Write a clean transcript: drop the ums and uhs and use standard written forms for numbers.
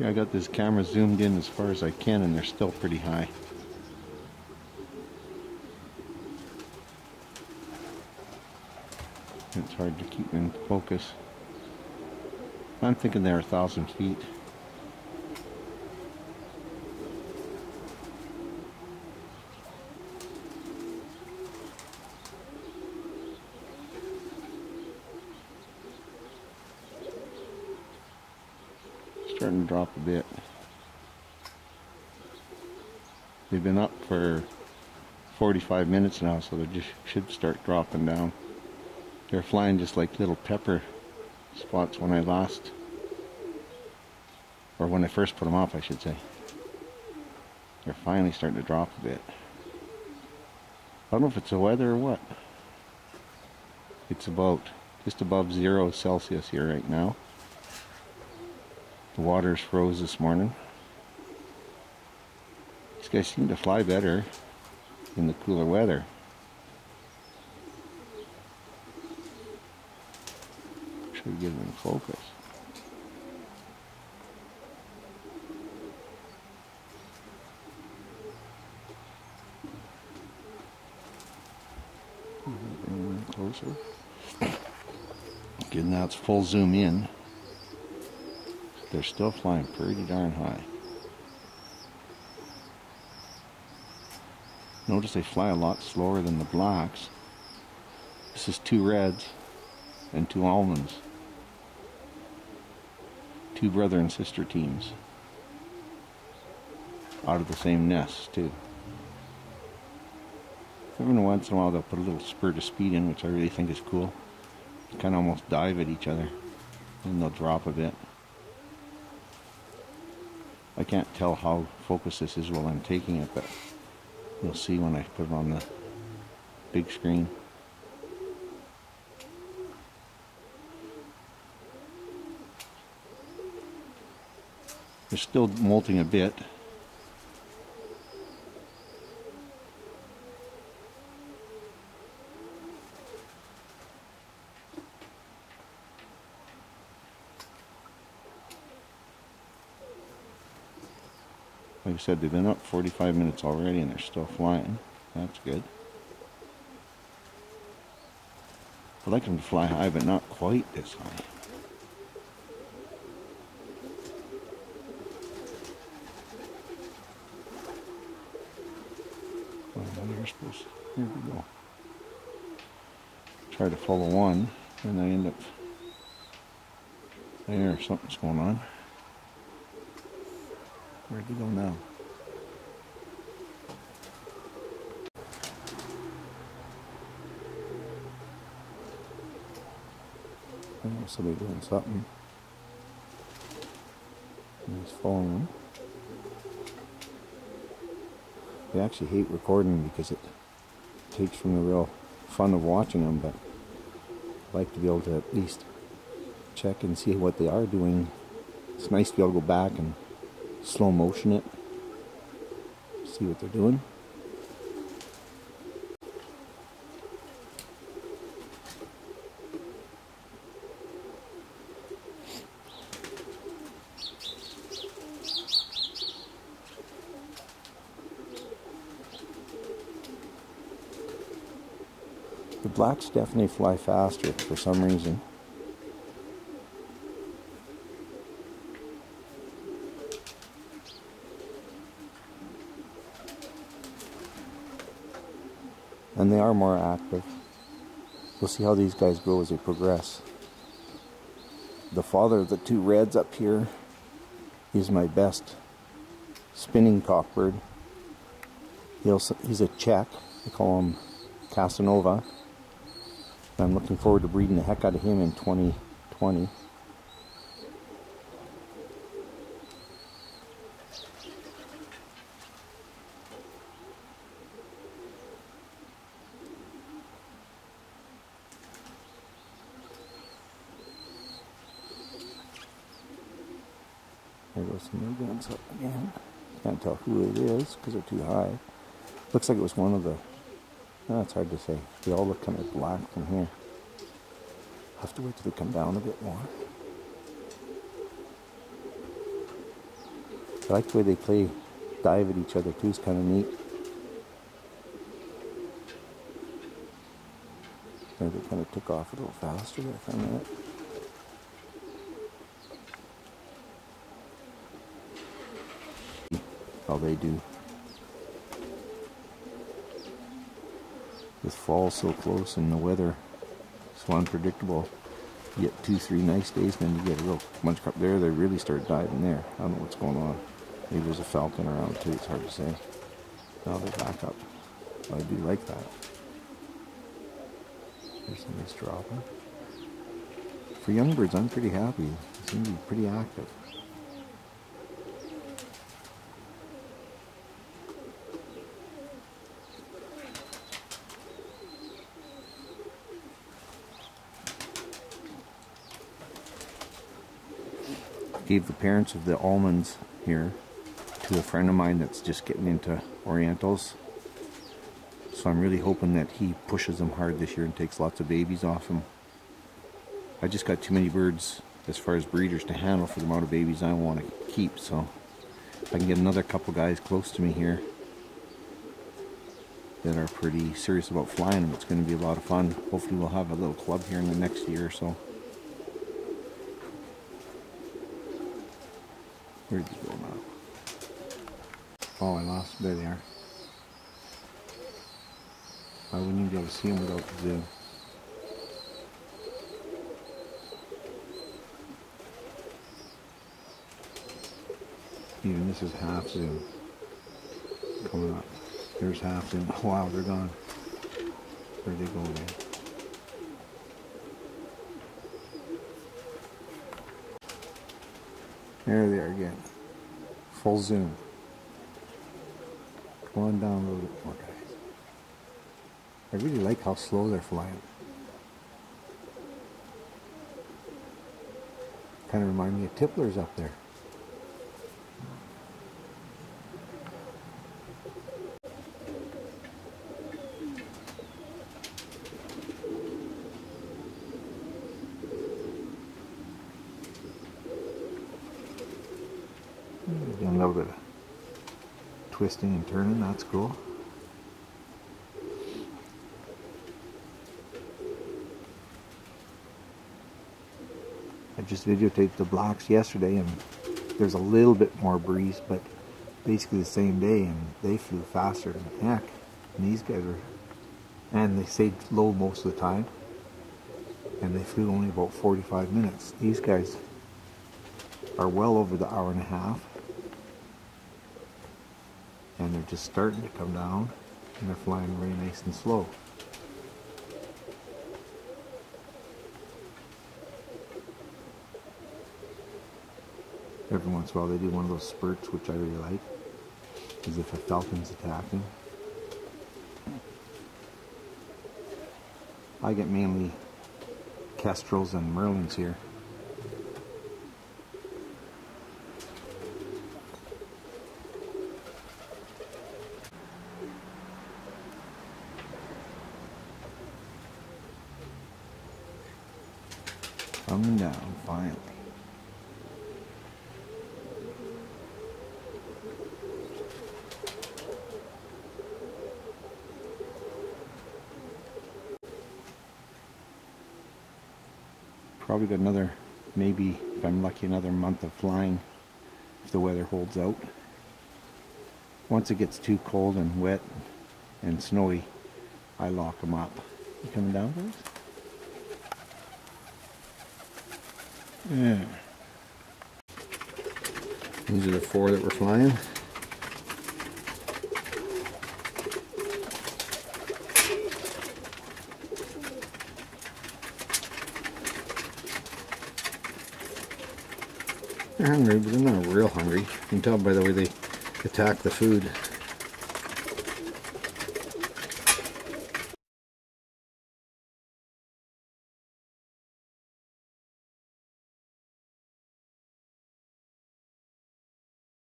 Okay, I got this camera zoomed in as far as I can, and they're still pretty high. It's hard to keep in focus. I'm thinking they're 1,000 feet. Starting to drop a bit. They've been up for 45 minutes now, so they just should start dropping down. They're flying just like little pepper spots when I last, or when I first put them off, I should say. They're finally starting to drop a bit. I don't know if it's the weather or what. It's about just above 0°C here right now. The water's froze this morning. These guys seem to fly better in the cooler weather. Should get them in focus. Closer. Okay, now it's full zoom in. They're still flying pretty darn high. Notice they fly a lot slower than the blacks. This is 2 reds and 2 almonds. 2 brother and sister teams. Out of the same nest too. Every once in a while they'll put a little spurt of speed in, which I really think is cool. They kind of almost dive at each other. And they'll drop a bit. I can't tell how focused this is while I'm taking it, but you'll see when I put it on the big screen. They're still molting a bit. Like I said, they've been up 45 minutes already and they're still flying. That's good. I like them to fly high, but not quite this high. Well, they're supposed to, here we go. Try to follow one, and I end up there, something's going on. Where'd they go now? I know somebody doing something. I'm just following them. I actually hate recording because it takes from the real fun of watching them, but I like to be able to at least check and see what they are doing. It's nice to be able to go back and slow motion it, see what they're doing. The blacks definitely fly faster for some reason. And they are more active. We'll see how these guys grow as they progress. The father of the 2 reds up here is my best spinning cockbird. He's a Czech. They call him Casanova. I'm looking forward to breeding the heck out of him in 2020. There goes some new ones up again. Can't tell who it is because they're too high. Looks like it was one of the... No, it's hard to say. They all look kind of black from here. Have to wait till they come down a bit more. I like the way they play, dive at each other too, it's kind of neat. Maybe it kind of took off a little faster there for a minute. How they do. With fall so close and the weather so unpredictable, you get 2-3 nice days, and then you get a real bunch up there. They really start diving there. I don't know what's going on. Maybe there's a falcon around too. It's hard to say. Now they're back up. I do like that. There's some nice dropping. For young birds, I'm pretty happy. They seem to be pretty active. Gave the parents of the almonds here to a friend of mine that's just getting into orientals. So I'm really hoping that he pushes them hard this year and takes lots of babies off them. I just got too many birds as far as breeders to handle for the amount of babies I want to keep. So if I can get another couple guys close to me here that are pretty serious about flying them, it's going to be a lot of fun. Hopefully we'll have a little club here in the next year or so. Where'd you go now? Oh, I lost. There they are. I wouldn't even be able to see them without the zoom. Even this is half zoom. Coming up. There's half zoom. Wow, they're gone. Where'd they go again? There they are again. Full zoom. Come on down a little bit more, guys. I really like how slow they're flying. Kind of remind me of tiplers up there. Doing a little bit of twisting and turning, that's cool. I just videotaped the blacks yesterday, and there's a little bit more breeze, but basically the same day, and they flew faster than heck. And these guys are, and they stayed low most of the time, and they flew only about 45 minutes. These guys are well over the hour and a half. And they're just starting to come down, and they're flying really nice and slow. Every once in a while they do one of those spurts, which I really like, as if a falcon's attacking. I get mainly kestrels and merlins here. Coming down, finally. Probably got another, maybe if I'm lucky, another month of flying if the weather holds out. Once it gets too cold and wet and snowy, I lock them up. You coming down, guys? Yeah. These are the four that were flying. They're hungry, but they're not real hungry. You can tell by the way they attack the food.